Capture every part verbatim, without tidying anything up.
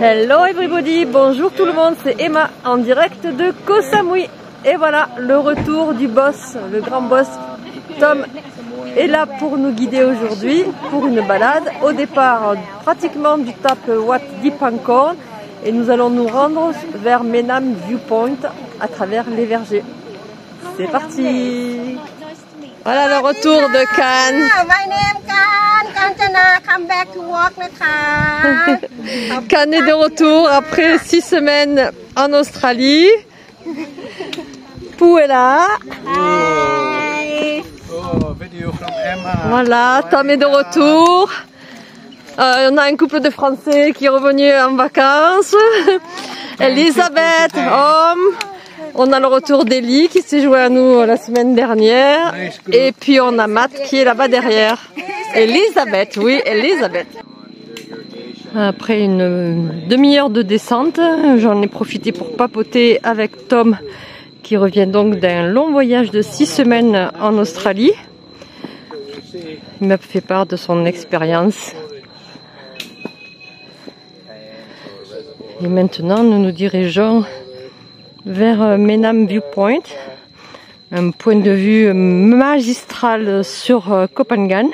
Hello everybody, bonjour tout le monde, c'est Emma en direct de Koh Samui. Et voilà le retour du boss, le grand boss Tom est là pour nous guider aujourd'hui pour une balade. Au départ pratiquement du Tap Wat Dipankara et nous allons nous rendre vers Menam Viewpoint à travers les vergers. C'est parti. Voilà le retour de Khan. Come back to work, Khan est de retour après six semaines en Australie. Pou est là. Hi. Oh, video from Emma. Voilà, Tom est de retour. Euh, on a un couple de Français qui est revenu en vacances. Elisabeth, homme. On a le retour d'Eli qui s'est joué à nous la semaine dernière. Et puis on a Matt qui est là-bas derrière. Elisabeth, oui, Elisabeth. Après une demi-heure de descente, j'en ai profité pour papoter avec Tom qui revient donc d'un long voyage de six semaines en Australie. Il m'a fait part de son expérience. Et maintenant, nous nous dirigeons vers Menam Viewpoint, un point de vue magistral sur Copenhague.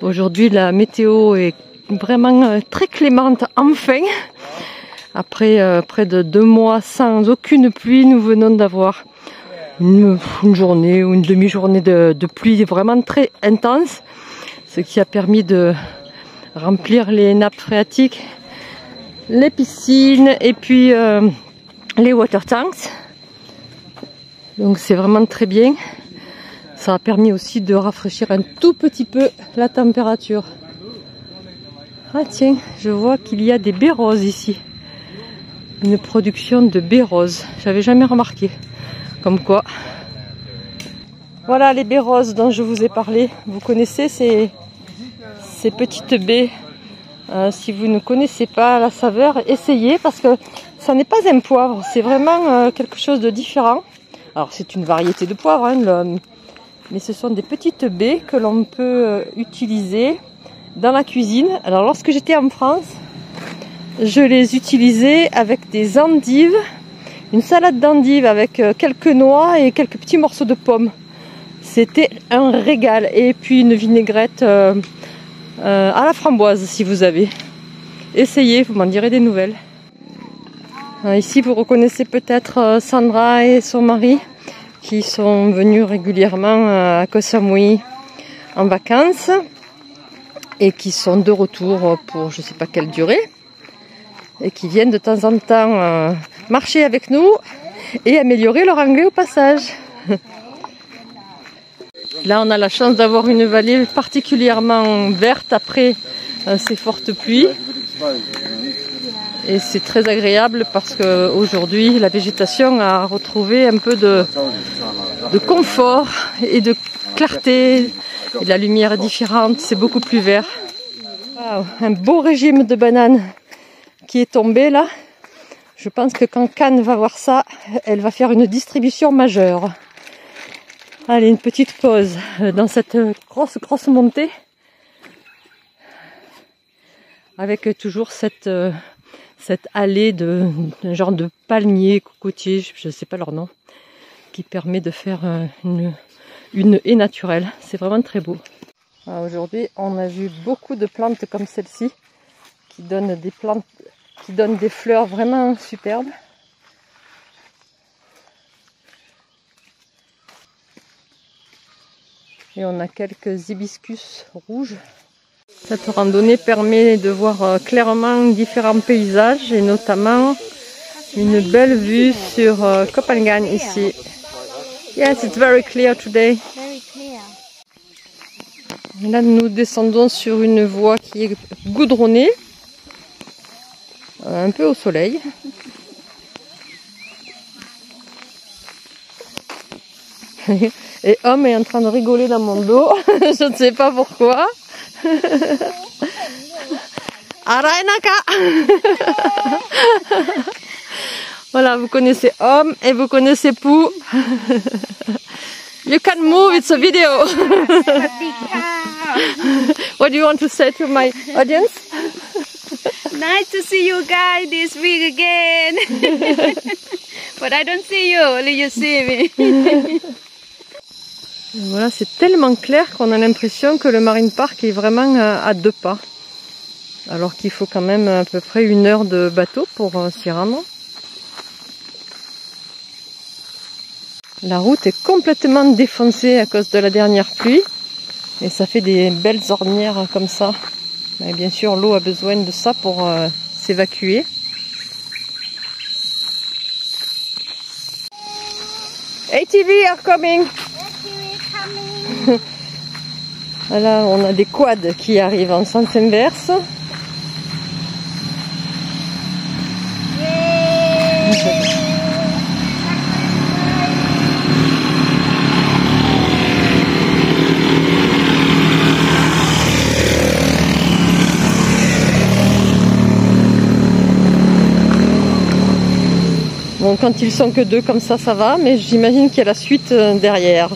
Aujourd'hui, la météo est vraiment très clémente, enfin. Après euh, près de deux mois sans aucune pluie, nous venons d'avoir une, une journée ou une demi-journée de, de pluie vraiment très intense, ce qui a permis de remplir les nappes phréatiques, les piscines et puis euh, les water tanks. Donc c'est vraiment très bien. Ça a permis aussi de rafraîchir un tout petit peu la température. Ah tiens, je vois qu'il y a des baies roses ici. Une production de baies roses. J'avais jamais remarqué. Comme quoi. Voilà les baies roses dont je vous ai parlé. Vous connaissez ces, ces petites baies. Euh, si vous ne connaissez pas la saveur, essayez parce que ça n'est pas un poivre. C'est vraiment euh, quelque chose de différent. Alors c'est une variété de poivre, hein, le, mais ce sont des petites baies que l'on peut utiliser dans la cuisine. Alors lorsque j'étais en France, je les utilisais avec des endives, une salade d'endives avec quelques noix et quelques petits morceaux de pommes. C'était un régal. Et puis une vinaigrette euh, euh, à la framboise si vous avez. Essayez, vous m'en direz des nouvelles. Alors, ici vous reconnaissez peut-être Sandra et son mari, qui sont venus régulièrement à Koh Samui en vacances et qui sont de retour pour je ne sais pas quelle durée et qui viennent de temps en temps marcher avec nous et améliorer leur anglais au passage. Là on a la chance d'avoir une vallée particulièrement verte après ces fortes pluies et c'est très agréable parce qu'aujourd'hui la végétation a retrouvé un peu de, de confort et de clarté et de la lumière est différente, c'est beaucoup plus vert. Wow, un beau régime de bananes qui est tombé là. Je pense que quand Khan va voir ça, elle va faire une distribution majeure. Allez, une petite pause dans cette grosse grosse montée avec toujours cette cette allée d'un genre de palmier cocotier, je ne sais pas leur nom, qui permet de faire une, une haie naturelle. C'est vraiment très beau. Aujourd'hui, on a vu beaucoup de plantes comme celle-ci, qui donnent des plantes, qui donnent des fleurs vraiment superbes. Et on a quelques hibiscus rouges. Cette randonnée permet de voir clairement différents paysages et notamment une belle vue sur Copenhague ici. Yes, it's very clear today. Là, nous descendons sur une voie qui est goudronnée, un peu au soleil. Et homme est en train de rigoler dans mon dos, je ne sais pas pourquoi. Voilà, vous connaissez Homme et vous connaissez Pou. You can move, it's a video. What do you want to say to my audience? Nice to see you guys this week again. But I don't see you, only you see me. Voilà, c'est tellement clair qu'on a l'impression que le Marine Park est vraiment à deux pas. Alors qu'il faut quand même à peu près une heure de bateau pour s'y rendre. La route est complètement défoncée à cause de la dernière pluie. Et ça fait des belles ornières comme ça. Mais bien sûr, l'eau a besoin de ça pour euh, s'évacuer. A T V are coming. A T V coming. Voilà, on a des quads qui arrivent en sens inverse. Bon, quand ils sont que deux comme ça, ça va, mais j'imagine qu'il y a la suite derrière.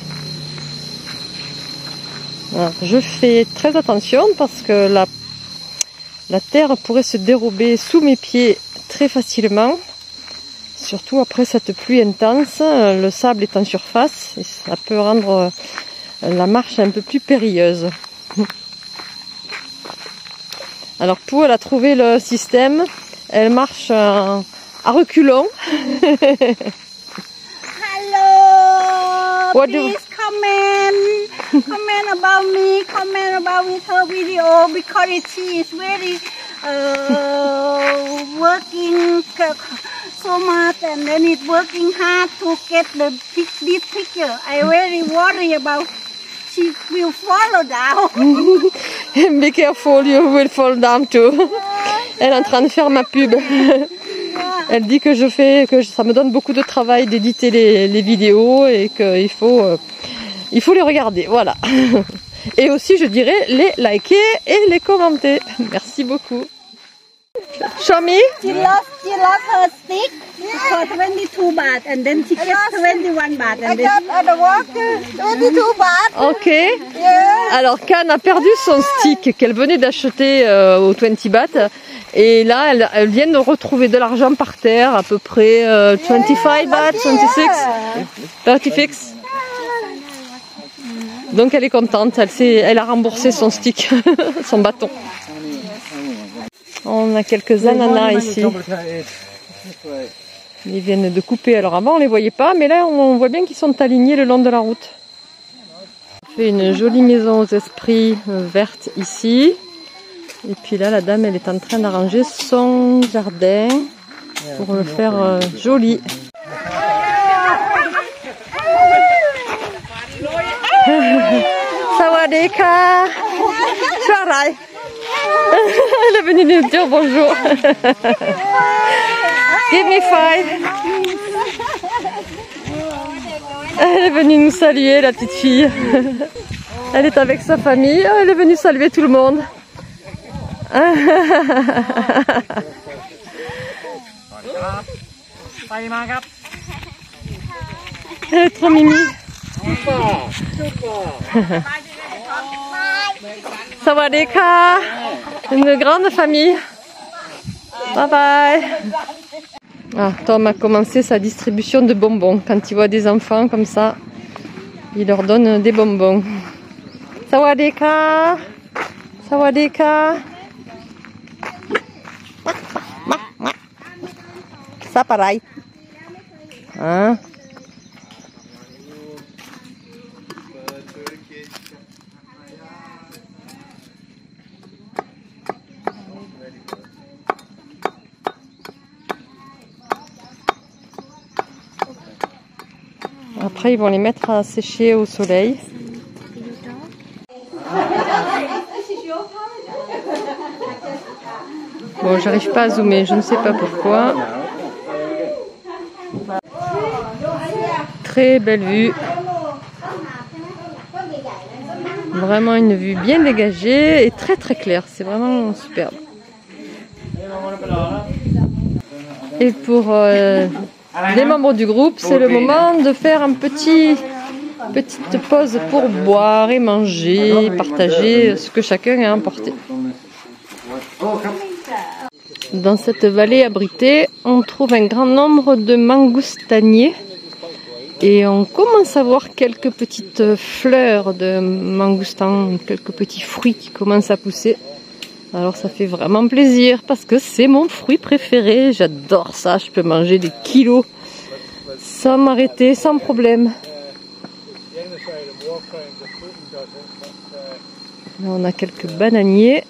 Alors, je fais très attention parce que la, la terre pourrait se dérober sous mes pieds très facilement. Surtout après cette pluie intense, le sable est en surface et ça peut rendre la marche un peu plus périlleuse. Alors Pou, elle a trouvé le système, elle marche en... à reculons. Hello. What do... Please comment, comment about me, comment about with her video because she is very uh, working so much and then it's working hard to get the this picture. I very worry about she will fall down. Be careful, you will fall down too. Elle est en train de faire ma pub. Elle dit que je fais, que ça me donne beaucoup de travail d'éditer les, les vidéos et qu'il faut, euh, il faut les regarder, voilà. Et aussi, je dirais, les liker et les commenter. Merci beaucoup. Show me. She lost, she lost her stick for twenty-two baht and then she gets twenty-one baht. And then... I got water, twenty-two baht. Ok. Yeah. Alors, Khan a perdu son stick qu'elle venait d'acheter euh, au twenty baht. Et là, elles, elles viennent de retrouver de l'argent par terre, à peu près euh, twenty-five baht, twenty-six, thirty-six. Donc elle est contente, elle, elle a remboursé son stick, son bâton. On a quelques ananas ici. Ils viennent de couper, alors avant on ne les voyait pas, mais là on voit bien qu'ils sont alignés le long de la route. On fait une jolie maison aux esprits verte ici. Et puis là, la dame, elle est en train d'arranger son jardin pour le faire euh, joli. Sawadeka. Elle est venue nous dire bonjour. Give me five. Elle est venue nous saluer, la petite fille. Elle est avec sa famille. Elle est venue saluer tout le monde. Elle est trop mimi. Sawadeka. Une grande famille. Bye bye. Ah, Tom a commencé sa distribution de bonbons. Quand il voit des enfants comme ça, il leur donne des bonbons. Sawadeka. Sawadeka. Ça pareil. Hein? Après, ils vont les mettre à sécher au soleil. Bon, j'arrive pas à zoomer, je ne sais pas pourquoi. Très belle vue. Vraiment une vue bien dégagée et très très claire. C'est vraiment superbe. Et pour euh, les membres du groupe, c'est le moment de faire un petit... petite pause pour boire et manger, et partager ce que chacun a emporté. Dans cette vallée abritée, on trouve un grand nombre de mangoustaniers et on commence à voir quelques petites fleurs de mangoustan, quelques petits fruits qui commencent à pousser. Alors ça fait vraiment plaisir parce que c'est mon fruit préféré, j'adore ça, je peux manger des kilos sans m'arrêter, sans problème. Là on a quelques bananiers.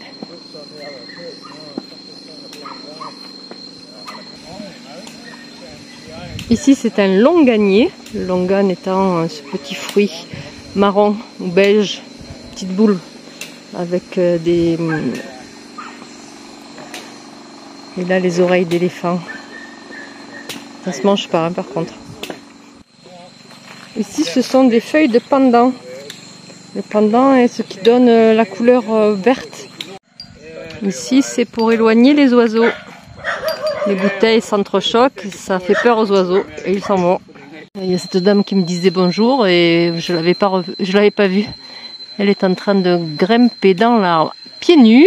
Ici c'est un longanier, le longan étant ce petit fruit marron ou beige, petite boule, avec des... Et là les oreilles d'éléphant. Ça se mange pas hein, par contre. Ici ce sont des feuilles de pandan. Le pandan est ce qui donne la couleur verte. Ici c'est pour éloigner les oiseaux. Les bouteilles s'entrechoquent, ça fait peur aux oiseaux et ils s'en vont. Il y a cette dame qui me disait bonjour et je l'avais pas revu, je l'avais pas vue. Elle est en train de grimper dans l'arbre, pieds nus,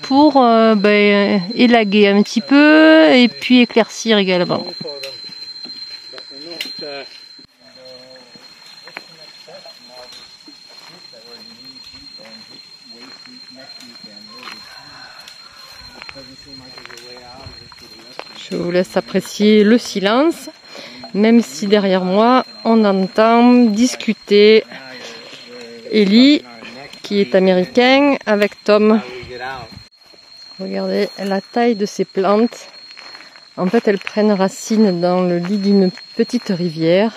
pour euh, ben, élaguer un petit peu et puis éclaircir également. Je vous laisse apprécier le silence, même si derrière moi, on entend discuter Ellie, qui est américain, avec Tom. Regardez la taille de ces plantes. En fait, elles prennent racine dans le lit d'une petite rivière.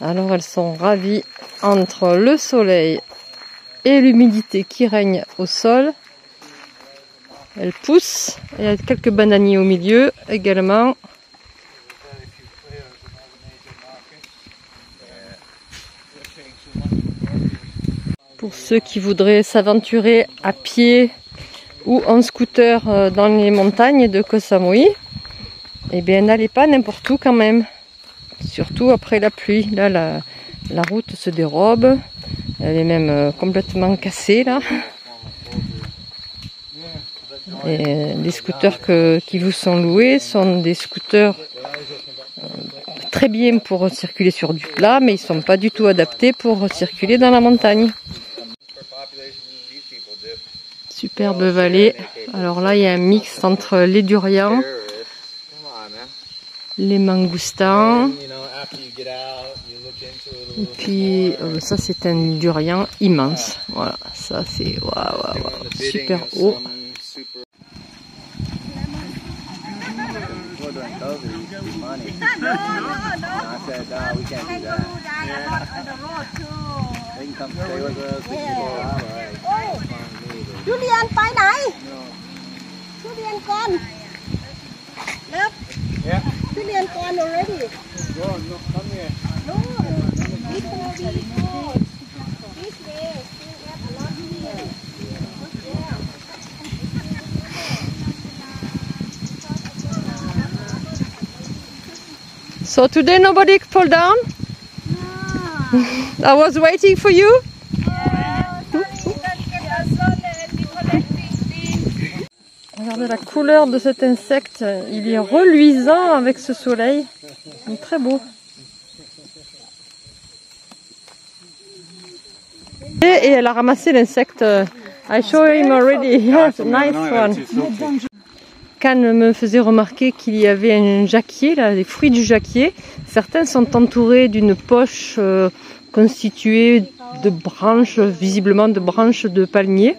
Alors, elles sont ravies entre le soleil et l'humidité qui règne au sol. Elle pousse, il y a quelques bananiers au milieu également. Pour ceux qui voudraient s'aventurer à pied ou en scooter dans les montagnes de Koh Samui, eh bien n'allez pas n'importe où quand même. Surtout après la pluie. Là, la, la route se dérobe, elle est même complètement cassée là. Et les scooters que, qui vous sont loués sont des scooters euh, très bien pour circuler sur du plat, mais ils ne sont pas du tout adaptés pour circuler dans la montagne. Superbe vallée. Alors là, il y a un mix entre les durians, les mangoustans, et puis euh, ça c'est un durian immense. Voilà, ça c'est waouh, waouh, waouh, super haut. So today nobody fall down? No. I was waiting for you. Regardez la couleur de cet insecte, il est reluisant avec ce soleil, il est très beau. Et elle a ramassé l'insecte. I show him already. Yes, nice one. Khan me faisait remarquer qu'il y avait un jacquier, là, les fruits du jacquier. Certains sont entourés d'une poche euh, constituée de branches, visiblement de branches de palmiers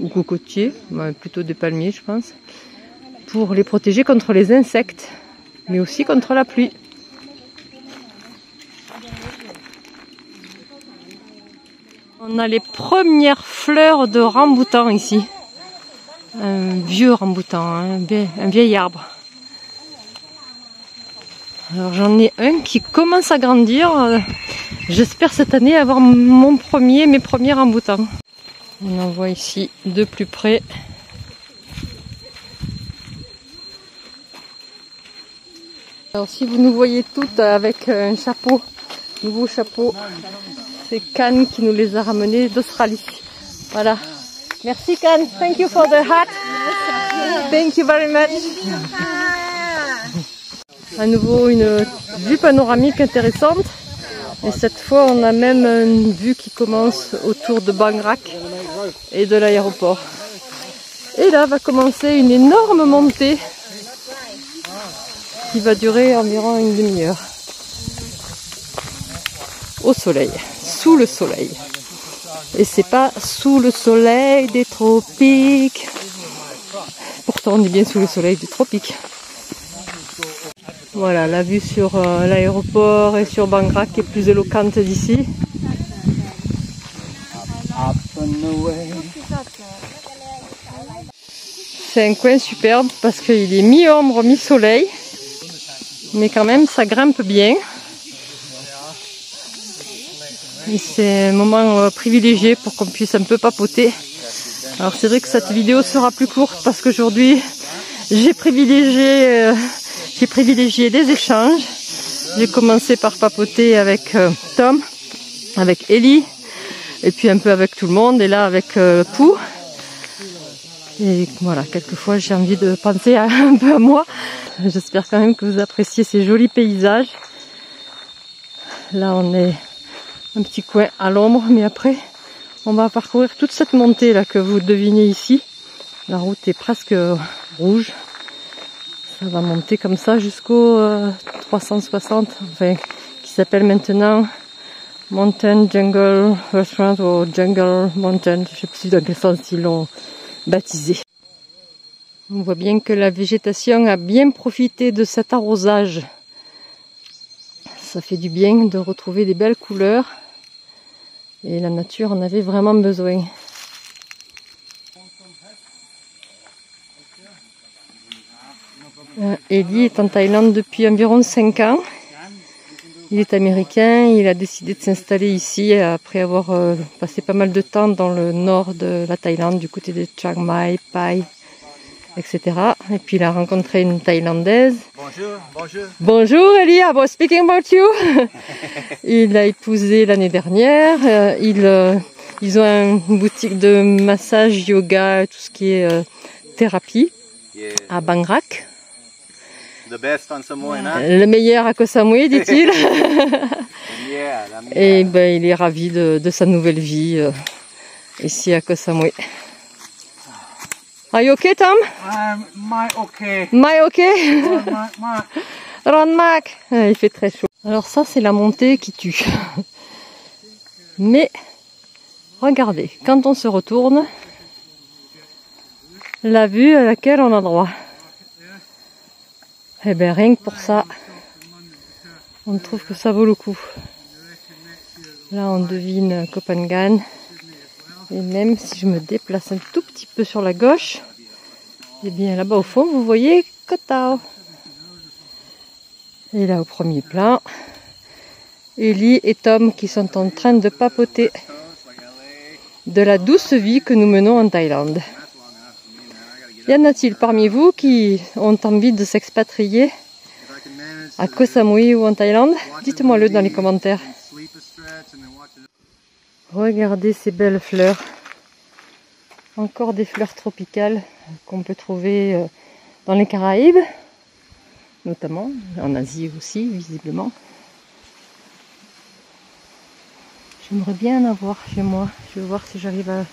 ou cocotiers, mais plutôt de palmiers je pense, pour les protéger contre les insectes, mais aussi contre la pluie. On a les premières fleurs de ramboutan ici. Un vieux ramboutan, un vieil, un vieil arbre. Alors j'en ai un qui commence à grandir. J'espère cette année avoir mon premier, mes premiers ramboutans. On en voit ici de plus près. Alors si vous nous voyez toutes avec un chapeau, nouveau chapeau, c'est Khan qui nous les a ramenés d'Australie. Voilà. Merci Khan, thank you for the hat. Thank you very much. À nouveau une vue panoramique intéressante. Et cette fois, on a même une vue qui commence autour de Bangrak et de l'aéroport. Et là va commencer une énorme montée qui va durer environ une demi-heure. Au soleil, sous le soleil. Et c'est pas sous le soleil des tropiques. Pourtant, on est bien sous le soleil des tropiques. Voilà, la vue sur euh, l'aéroport et sur Bangrak est plus éloquente d'ici. C'est un coin superbe parce qu'il est mi-ombre, mi-soleil. Mais quand même, ça grimpe bien. Et c'est un moment euh, privilégié pour qu'on puisse un peu papoter. Alors c'est vrai que cette vidéo sera plus courte parce qu'aujourd'hui, j'ai privilégié... Euh, J'ai privilégié des échanges. J'ai commencé par papoter avec euh, Tom, avec Ellie, et puis un peu avec tout le monde, et là avec euh, Pou. Et voilà, quelquefois j'ai envie de penser à, un peu à moi. J'espère quand même que vous appréciez ces jolis paysages. Là on est un petit coin à l'ombre, mais après on va parcourir toute cette montée là que vous devinez ici. La route est presque rouge. Ça va monter comme ça jusqu'au euh, trois cent soixante, enfin, qui s'appelle maintenant Mountain Jungle Restaurant ou Jungle Mountain. Je ne sais plus dans quel sens ils l'ont baptisé. On voit bien que la végétation a bien profité de cet arrosage. Ça fait du bien de retrouver des belles couleurs. Et la nature en avait vraiment besoin. Ellie est en Thaïlande depuis environ cinq ans. Il est américain, il a décidé de s'installer ici après avoir euh, passé pas mal de temps dans le nord de la Thaïlande, du côté de Chiang Mai, Pai, et cetera. Et puis il a rencontré une Thaïlandaise. Bonjour, bonjour. Bonjour Ellie, I was speaking about you. Il l'a épousée l'année dernière. Euh, il, euh, ils ont une boutique de massage, yoga, tout ce qui est euh, thérapie à Bangrak. Le meilleur à Koh Samui, dit-il. Et ben, il est ravi de, de sa nouvelle vie euh, ici à Koh Samui. Are you okay, Tom? Um, my okay. My okay? Ronmac. Il fait très chaud. Alors ça, c'est la montée qui tue. Mais regardez, quand on se retourne, la vue à laquelle on a droit. Eh bien, rien que pour ça, on trouve que ça vaut le coup. Là, on devine Koh Phangan. Et même si je me déplace un tout petit peu sur la gauche, eh bien, là-bas au fond, vous voyez Koh Tao. Et là, au premier plan, Ellie et Tom qui sont en train de papoter de la douce vie que nous menons en Thaïlande. Y en a-t-il parmi vous qui ont envie de s'expatrier à Koh Samui ou en Thaïlande? Dites-moi le dans les commentaires. Regardez ces belles fleurs. Encore des fleurs tropicales qu'on peut trouver dans les Caraïbes, notamment, en Asie aussi, visiblement. J'aimerais bien en avoir chez moi. Je vais voir si j'arrive à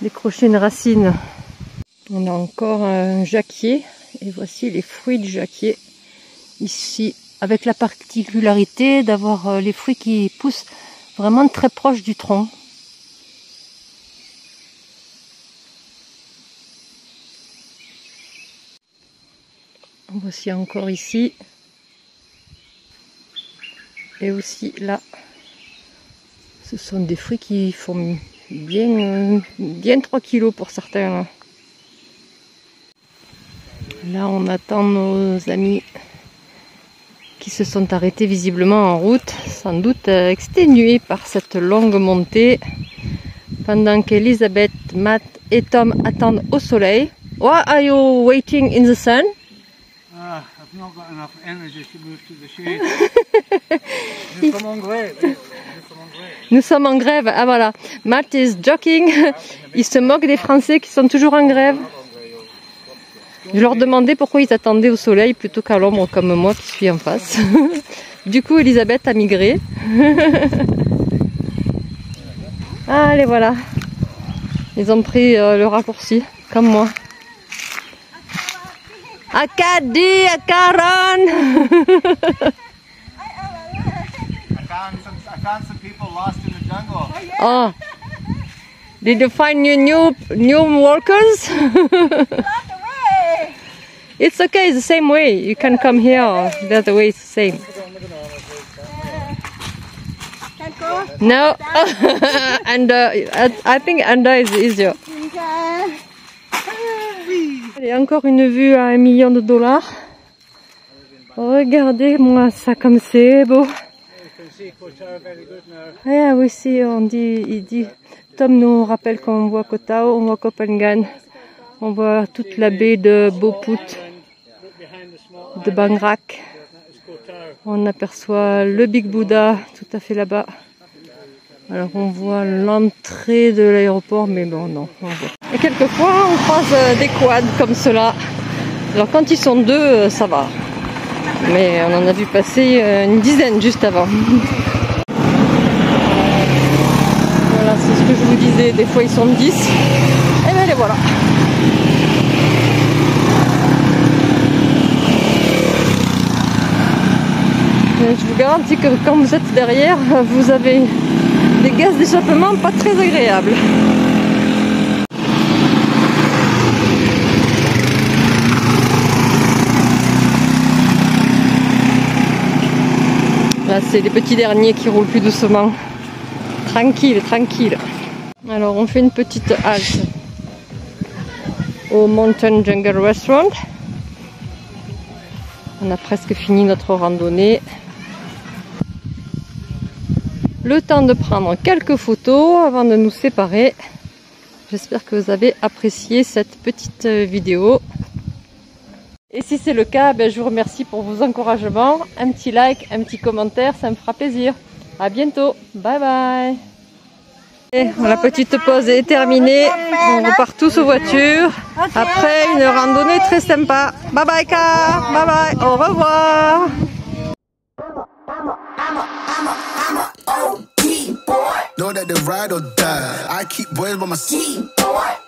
décrocher une racine. On a encore un jacquier, et voici les fruits du jacquier, ici, avec la particularité d'avoir les fruits qui poussent vraiment très proche du tronc. Voici encore ici, et aussi là, ce sont des fruits qui font bien, bien trois kilos pour certains. Là, on attend nos amis qui se sont arrêtés visiblement en route, sans doute exténués par cette longue montée. Pendant qu'Elisabeth, Matt et Tom attendent au soleil. Why are you waiting in the sun? Ah, I've not got enough energy to move to the shade. Nous sommes en grève. Nous sommes en grève. Ah voilà, Matt is joking. Il se moque des Français qui sont toujours en grève. Je leur demandais pourquoi ils attendaient au soleil plutôt qu'à l'ombre comme moi qui suis en face. Du coup, Elisabeth a migré. Allez, voilà. Ils ont pris euh, le raccourci, comme moi. Akadi, Akaran. Oh, did you find new new new workers? It's okay, it's the same way. You can come here or the other way, it's the same. No, and uh, I think under is easier. Et encore une vue à un million de dollars. Regardez-moi ça comme c'est beau. Ah oui, si, on dit, il dit, Tom nous rappelle qu'on voit Koh Tao, on voit Koh Phangan, on voit toute la baie de Boput, de Bangrak. On aperçoit le Big Buddha tout à fait là-bas. Alors on voit l'entrée de l'aéroport, mais bon, non, on voit. Et quelquefois, on croise des quads comme cela. Alors quand ils sont deux, ça va. Mais on en a vu passer une dizaine juste avant. Voilà, c'est ce que je vous disais, des fois ils sont dix. Et bien les voilà. Je vous garantis que quand vous êtes derrière, vous avez des gaz d'échappement pas très agréables. Là, c'est les petits derniers qui roulent plus doucement. Tranquille, tranquille. Alors, on fait une petite halte au Mountain Jungle Restaurant. On a presque fini notre randonnée. Le temps de prendre quelques photos avant de nous séparer. J'espère que vous avez apprécié cette petite vidéo. Et si c'est le cas, ben je vous remercie pour vos encouragements. Un petit like, un petit commentaire, ça me fera plaisir. À bientôt, bye bye. Et la petite pause est terminée. On repart tous aux voitures. Après une randonnée très sympa. Bye bye car, bye bye, au revoir. Know that they ride or die. I keep boys by my side.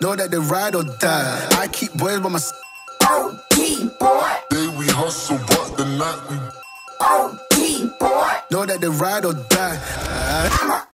Know that they ride or die. I keep boys by my side. O D boy. Day we hustle, but the night we O D boy. Know that they ride or die.